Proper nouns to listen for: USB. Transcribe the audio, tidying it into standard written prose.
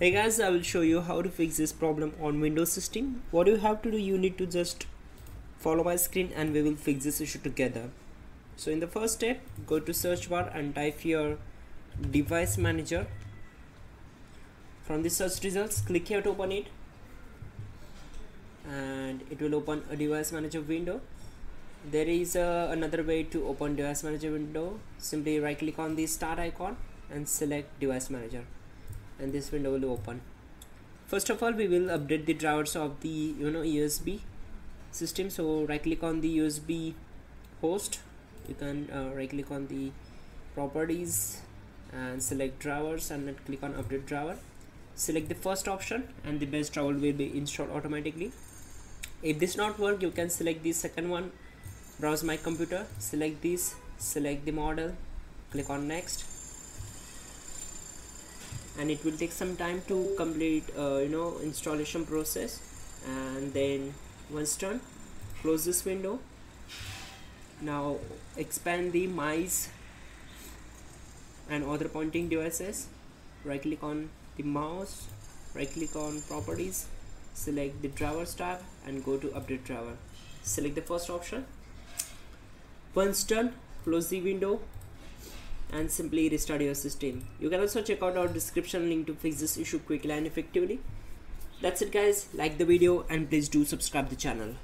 Hey guys, I will show you how to fix this problem on Windows system. What you have to do, you need to just follow my screen and we will fix this issue together. So in the first step, go to search bar and type your device manager. From the search results, click here to open it and it will open a device manager window. There is another way to open device manager window. Simply right click on the start icon and select device manager and this window will open. First of all, we will update the drivers of the USB system. So right click on the USB host, you can right click on the properties and select drivers and then click on update driver. Select the first option and the base driver will be installed automatically. If this not work, you can select the second one. Browse my computer, select this, select the model, click on next, and it will take some time to complete installation process. And then once done, close this window. Now expand the mice and other pointing devices. Right click on the mouse, right click on properties, select the drivers tab and go to update driver. Select the first option. Once done, close the window and simply restart your system. You can also check out our description link to fix this issue quickly and effectively. That's it guys, like the video and please do subscribe the channel.